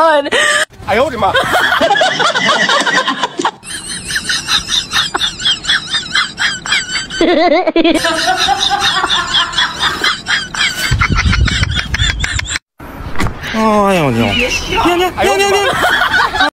god. I hold him up. Oh, I don't know.